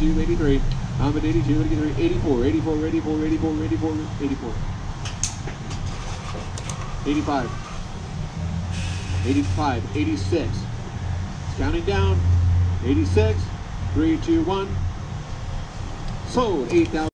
83. I'm at 82, 83, 84, 84, 84, 84, 84, 84. 85. 85, 86. It's counting down. 86, 3, 2, 1. Sold, 8,000.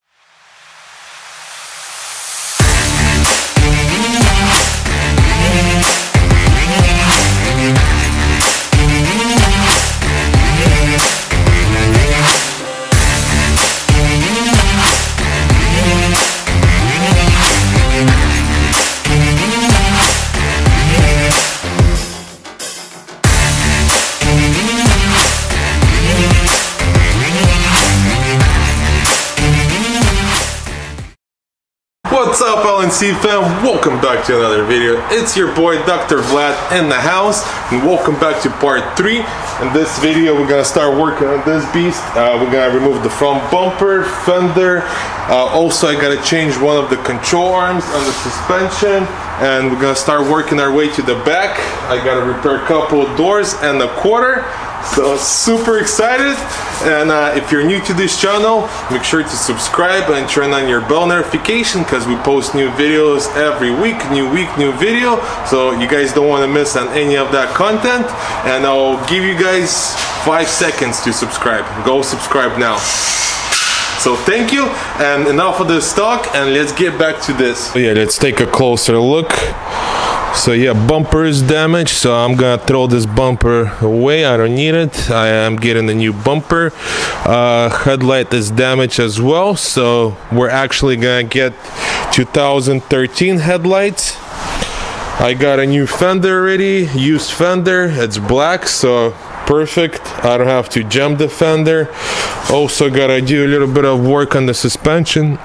What's up LNC fam, welcome back to another video. It's your boy Dr. Vlad in the house and welcome back to part 3. In this video we're gonna start working on this beast. We're gonna remove the front bumper, fender, also I gotta change one of the control arms on the suspension, and we're gonna start working our way to the back. I gotta repair a couple of doors and a quarter. So super excited, and if you're new to this channel, make sure to subscribe and turn on your bell notification because we post new videos every week, new video, so you guys don't want to miss on any of that content. And I'll give you guys 5 seconds to subscribe. Go subscribe now. So thank you, and enough of this talk, and let's get back to this. So yeah, let's take a closer look. So yeah, bumper is damaged, so I'm gonna throw this bumper away. I don't need it. I am getting a new bumper. Headlight is damaged as well, so we're actually gonna get 2013 headlights. I got a new fender already, used fender. It's black, so perfect. I don't have to jump the fender. Also gotta do a little bit of work on the suspension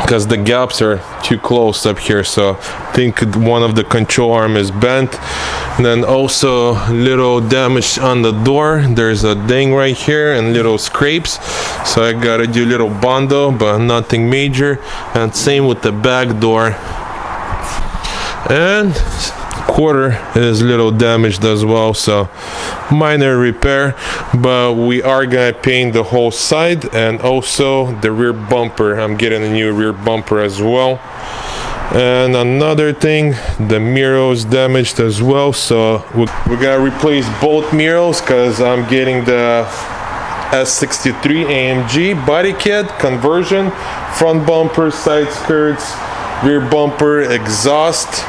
because the gaps are too close up here, so I think one of the control arm is bent, and then also little damage on the door. There's a ding right here and little scrapes, so I gotta do little bondo, but nothing major. And same with the back door, and quarter is little damaged as well, so minor repair, but we are gonna paint the whole side and also the rear bumper. I'm getting a new rear bumper as well. And another thing, the mirror is damaged as well, so we're gonna replace both mirrors because I'm getting the S63 AMG body kit conversion, front bumper, side skirts, rear bumper, exhaust,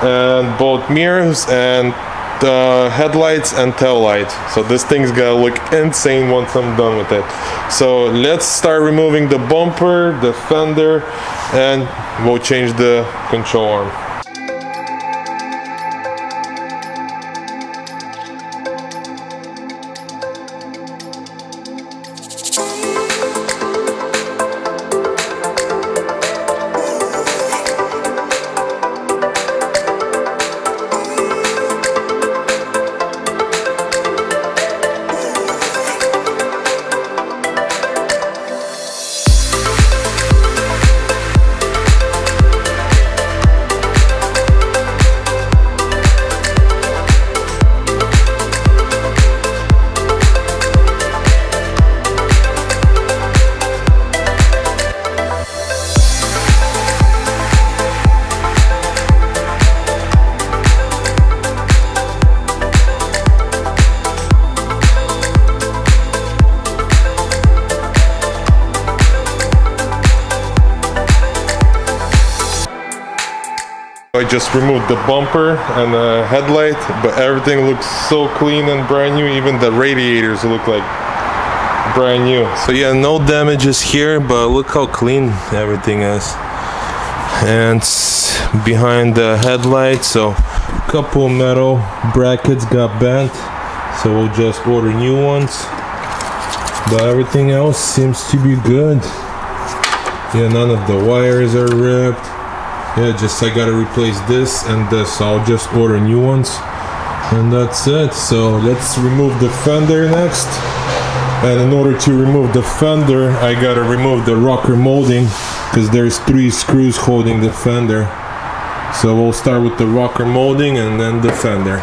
and both mirrors and headlights and tail light. So this thing's gonna look insane once I'm done with it. So let's start removing the bumper, the fender, and we'll change the control arm. I just removed the bumper and the headlight, but everything looks so clean and brand new. Even the radiators look like brand new. So yeah, no damages here, but look how clean everything is. And behind the headlight, so a couple metal brackets got bent, so we'll just order new ones, but everything else seems to be good. Yeah, none of the wires are ripped. Yeah, just I gotta replace this and this, so I'll just order new ones, and that's it. So let's remove the fender next, and in order to remove the fender I gotta remove the rocker molding because there's 3 screws holding the fender. So we'll start with the rocker molding and then the fender.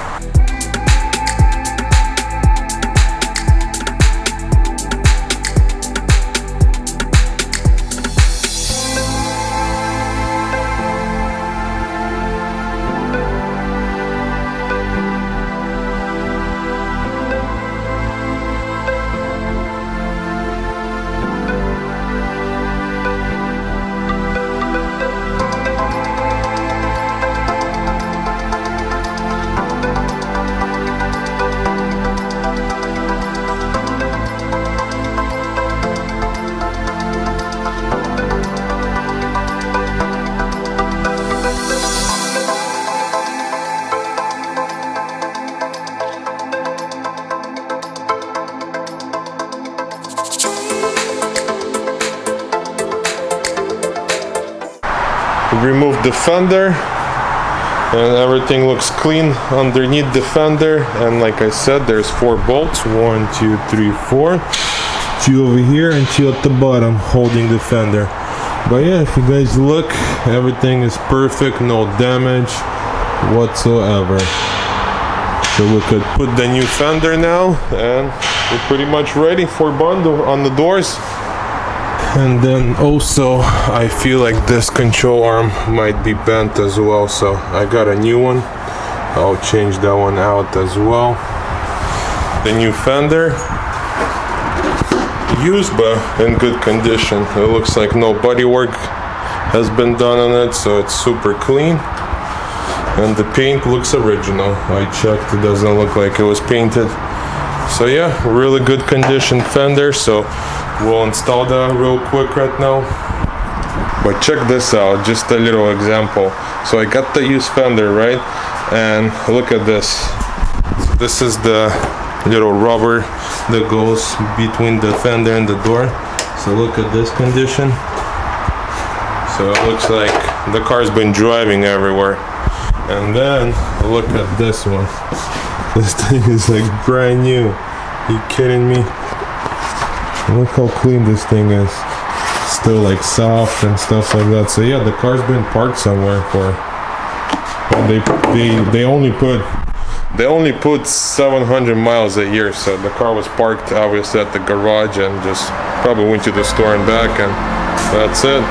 remove the fender, and everything looks clean underneath the fender. And like I said, there's 4 bolts, 1, 2, 3, 4, 2 over here and 2 at the bottom holding the fender. But yeah, if you guys look, everything is perfect, no damage whatsoever. So we could put the new fender now, and we're pretty much ready for bundle on the doors. And then also, I feel like this control arm might be bent as well, so I got a new one. I'll change that one out as well. The new fender, used but in good condition. It looks like no bodywork has been done on it, so it's super clean. And the paint looks original. I checked, it doesn't look like it was painted. So yeah, really good condition fender, so we'll install that real quick right now. But check this out, just a little example. So I got the used fender, right? And look at this. This is the little rubber that goes between the fender and the door. So look at this condition. So it looks like the car's been driving everywhere. And then look at this one. This thing is like brand new. Are you kidding me? Look how clean this thing is. Still like soft and stuff like that. So yeah, the car's been parked somewhere for. They only put 700 miles a year, so the car was parked obviously at the garage and just probably went to the store and back, and that's it.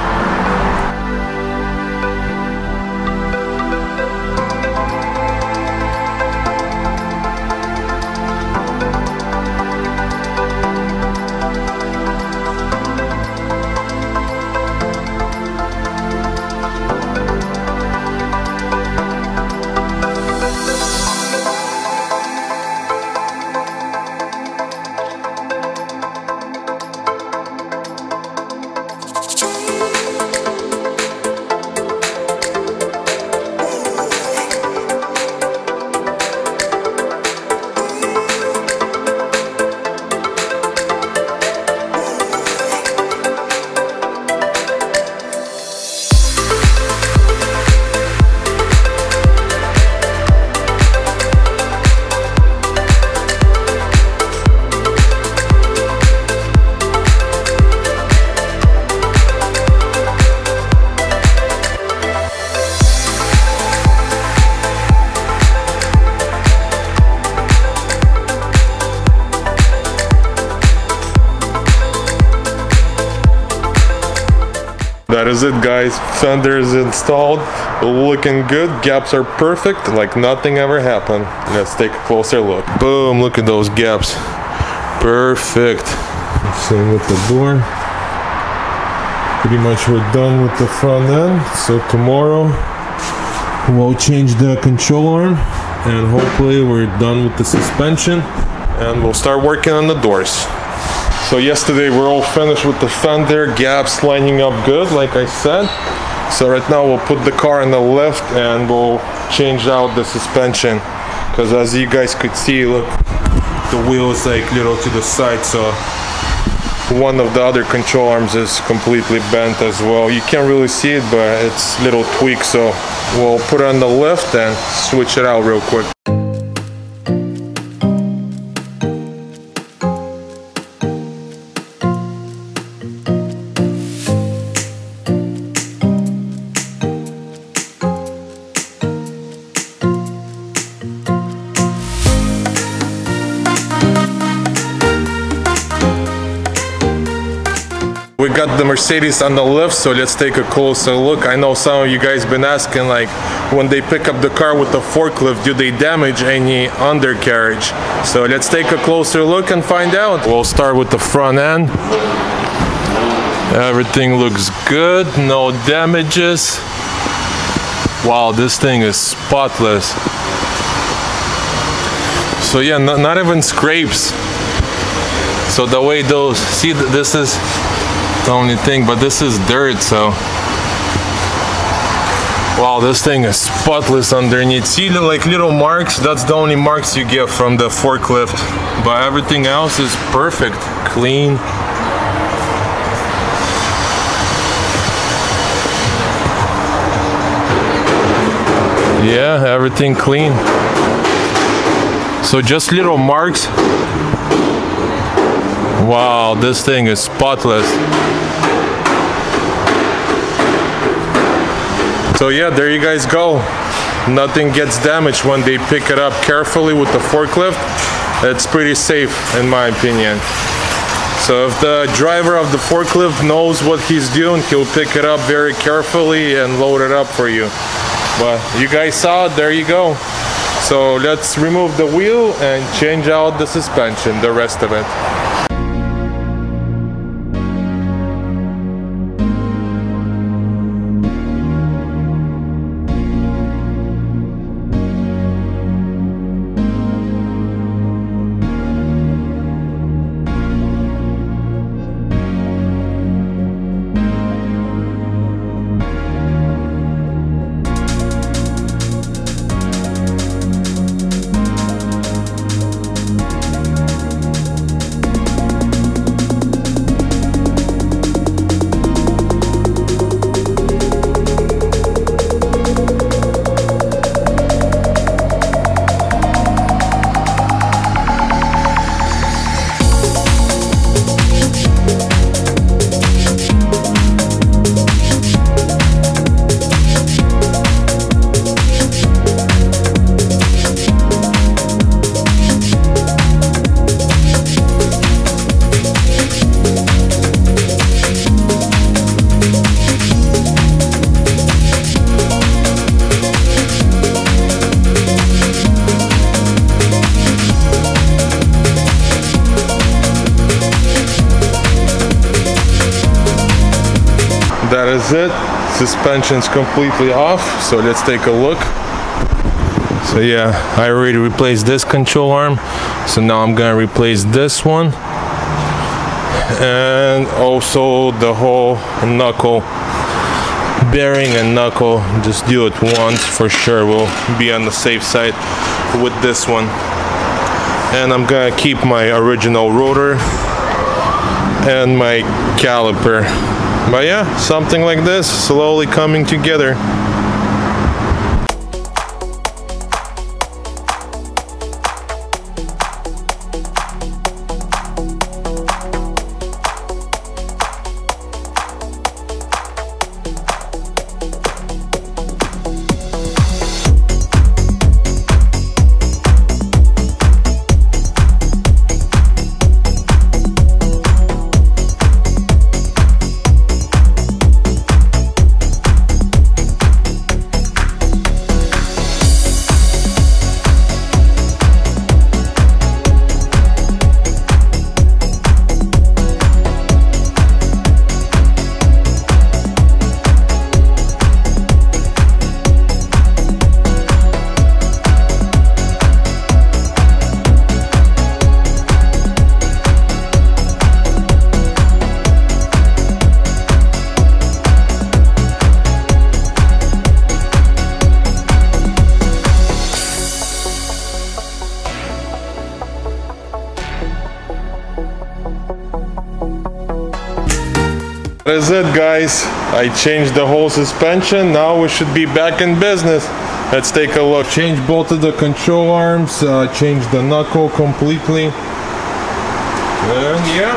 That is it, guys. Fender is installed, looking good. Gaps are perfect, like nothing ever happened. Let's take a closer look. Boom, look at those gaps. Perfect. Same with the door. Pretty much we're done with the front end. So tomorrow we'll change the control arm, and hopefully we're done with the suspension, and we'll start working on the doors. So yesterday we're all finished with the fender, gaps lining up good, like I said. So right now we'll put the car in the lift and we'll change out the suspension. Because as you guys could see, look, the wheel is like little to the side, so one of the other control arms is completely bent as well. You can't really see it, but it's little tweak, so we'll put it on the lift and switch it out real quick. We got the Mercedes on the lift, so let's take a closer look. I know some of you guys been asking, like, when they pick up the car with the forklift, do they damage any undercarriage? So let's take a closer look and find out. We'll start with the front end. Everything looks good, no damages. Wow, this thing is spotless. So yeah, not even scrapes. So the way those, see, this is the only thing, but this is dirt, so wow, this thing is spotless underneath. See, like little marks, that's the only marks you get from the forklift, but everything else is perfect, clean. Yeah, everything clean. So just little marks. Wow, this thing is spotless. So yeah, there you guys go. Nothing gets damaged when they pick it up carefully with the forklift. It's pretty safe in my opinion. So if the driver of the forklift knows what he's doing, he'll pick it up very carefully and load it up for you. But you guys saw it, there you go. So let's remove the wheel and change out the suspension, the rest of it. That is it. Suspension's completely off, so let's take a look. So yeah, I already replaced this control arm, so now I'm gonna replace this one and also the whole knuckle bearing and knuckle. Just do it once for sure, we'll be on the safe side with this one. And I'm gonna keep my original rotor and my caliper. But yeah, something like this, slowly coming together. That is it, guys. I changed the whole suspension. Now we should be back in business. Let's take a look. Change both of the control arms, change the knuckle completely. And yeah,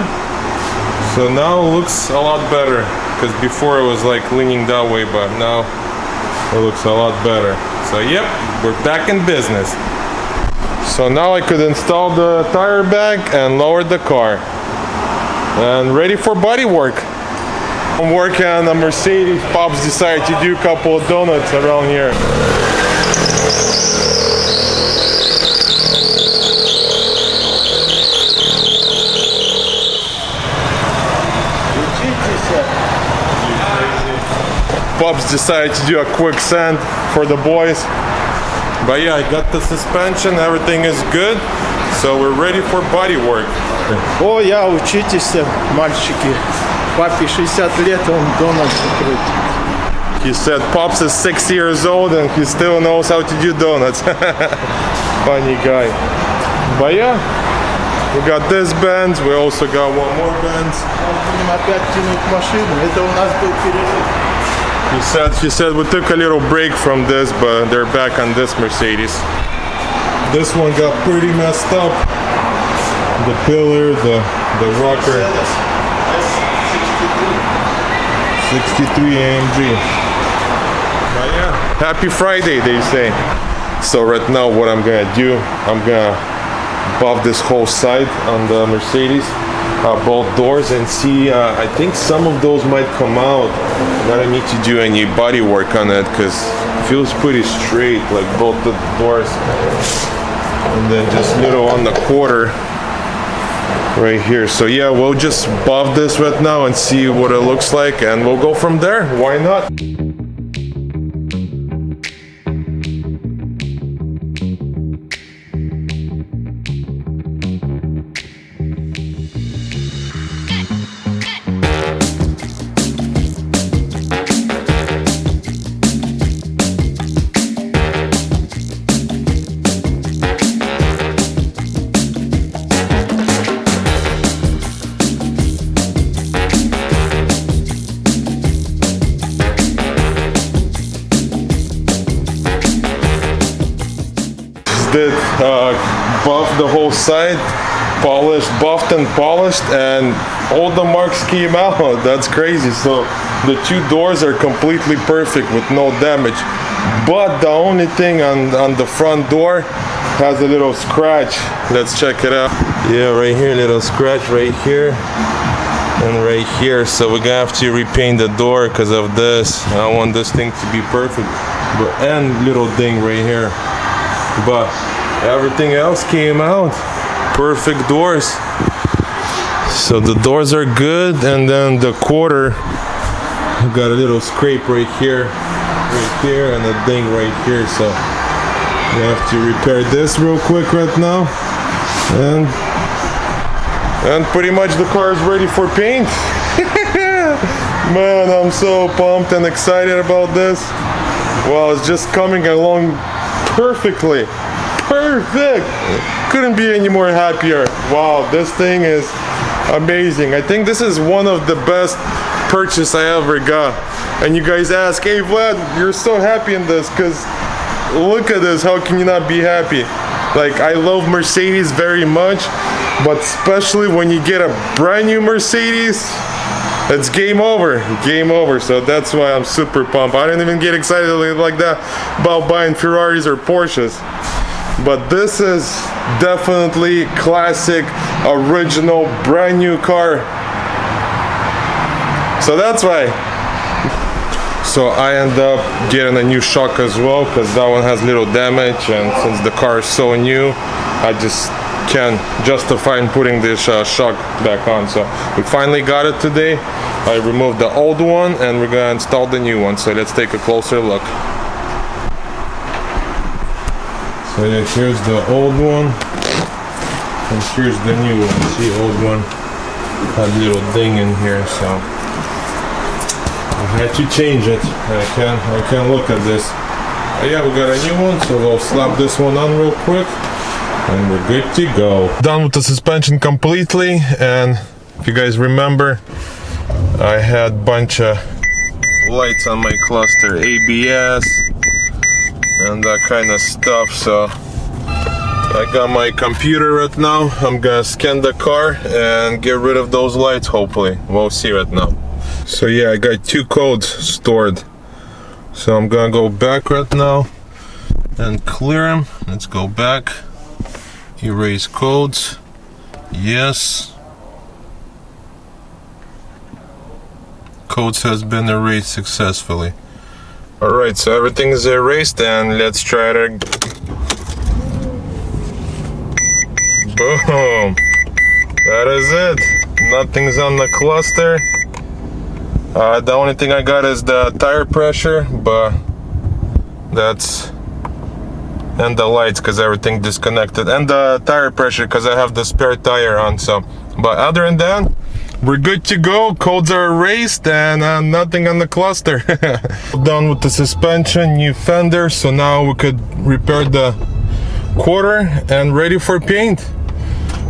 so now it looks a lot better, because before it was like leaning that way, but now it looks a lot better. So yep, we're back in business. So now I could install the tire bag and lower the car and ready for body work. I'm working on a Mercedes. Pops decided to do a couple of donuts around here. Pops decided to do a quick sand for the boys. But yeah, I got the suspension, everything is good. So we're ready for body work. Oh yeah, учитесь, мальчики. Папе 60 лет, он Дональд открыт. He said Pops is 6 years old and he still knows how to do donuts. Funny guy. But yeah, we got this bend, we also got one more bend. Опять тянуть машину. Это у нас был перерыв. She said we took a little break from this, but they're back on this Mercedes. This one got pretty messed up. The pillar, the rocker. S63 AMG. But yeah, happy Friday, they say. So right now what I'm gonna do, I'm gonna buff this whole side on the Mercedes, both doors, and see, I think some of those might come out. I don't need to do any body work on it because it feels pretty straight, like both the doors, and then just little on the quarter right here. So yeah, we'll just buff this right now and see what it looks like, and we'll go from there. Why not? Buffed the whole side, polished, buffed and polished, and all the marks came out. That's crazy. So the two doors are completely perfect with no damage, but the only thing on the front door has a little scratch. Let's check it out. Yeah, right here, little scratch right here and right here. So we're gonna have to repaint the door because of this. I want this thing to be perfect, but and little thing right here, but everything else came out perfect doors. So the doors are good, and then the quarter got a little scrape right here, and a ding right here. So we have to repair this real quick right now, and pretty much the car is ready for paint. Man, I'm so pumped and excited about this. Well, it's just coming along perfectly. Perfect! Couldn't be any more happier. Wow, this thing is amazing. I think this is one of the best purchase I ever got. And you guys ask, hey Vlad, you're so happy in this, because look at this, how can you not be happy? Like, I love Mercedes very much, but especially when you get a brand new Mercedes, it's game over, game over. So that's why I'm super pumped. I don't even get excited like that about buying Ferraris or Porsches. But this is definitely classic, original, brand new car. So that's why. So I end up getting a new shock as well, because that one has little damage, and since the car is so new, I just can't justify in putting this shock back on. So we finally got it today. I removed the old one and we're gonna install the new one. So let's take a closer look. So here's the old one, and here's the new one. See, old one had a little ding in here, so I had to change it. I can't look at this. But yeah, we got a new one, so we'll slap this one on real quick, and we're good to go. Done with the suspension completely, and if you guys remember, I had a bunch of lights on my cluster, ABS, and that kind of stuff. So I got my computer right now. I'm gonna scan the car and get rid of those lights, hopefully. We'll see right now. So yeah, I got two codes stored, so I'm gonna go back right now and clear them. Let's go back, erase codes, yes, codes has been erased successfully. Alright, so everything is erased, and let's try to... Boom! That is it! Nothing's on the cluster. The only thing I got is the tire pressure, but that's... and the lights, because everything disconnected. And the tire pressure, because I have the spare tire on, so... But other than that, we're good to go. Codes are erased, and nothing on the cluster. Done with the suspension, new fender, so now we could repair the quarter and ready for paint.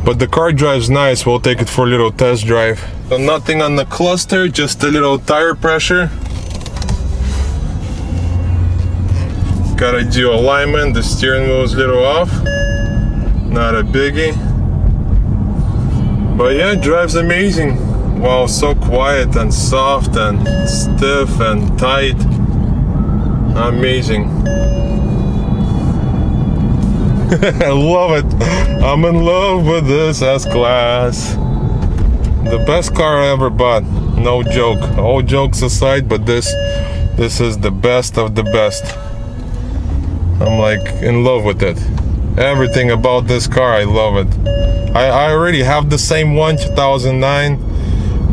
But the car drives nice. We'll take it for a little test drive. So nothing on the cluster, just a little tire pressure. Gotta do alignment. The steering wheel is a little off, not a biggie, but yeah, it drives amazing. Wow, so quiet and soft and stiff and tight. Amazing. I love it. I'm in love with this S-Class. The best car I ever bought, no joke. All jokes aside, but this is the best of the best. I'm like in love with it. Everything about this car, I love it. I already have the same one, 2009.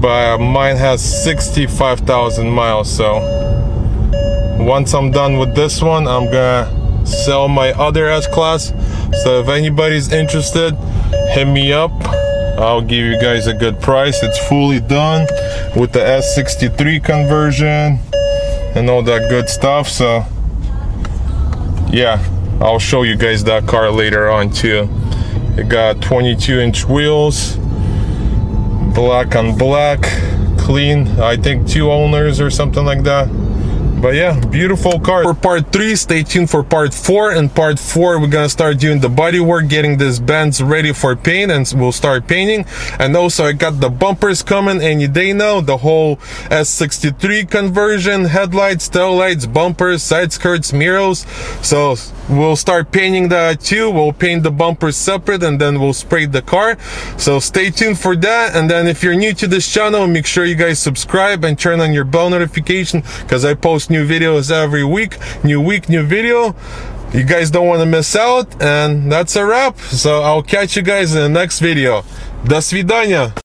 But mine has 65,000 miles, so once I'm done with this one, I'm gonna sell my other S-Class. So if anybody's interested, hit me up. I'll give you guys a good price. It's fully done with the S63 conversion and all that good stuff. So yeah, I'll show you guys that car later on too. It got 22-inch wheels, black on black, clean. I think 2 owners or something like that. But yeah, beautiful car. For part 3, stay tuned for part 4. In part 4, we're gonna start doing the body work, getting this Benz ready for paint, and we'll start painting. And also I got the bumpers coming any day now, the whole S63 conversion, headlights, tail lights, bumpers, side skirts, mirrors. So we'll start painting that too. We'll paint the bumpers separate and then we'll spray the car. So stay tuned for that. And then if you're new to this channel, make sure you guys subscribe and turn on your bell notification, because I post new videos every week, new video. You guys don't want to miss out. And that's a wrap. So I'll catch you guys in the next video. До свидания.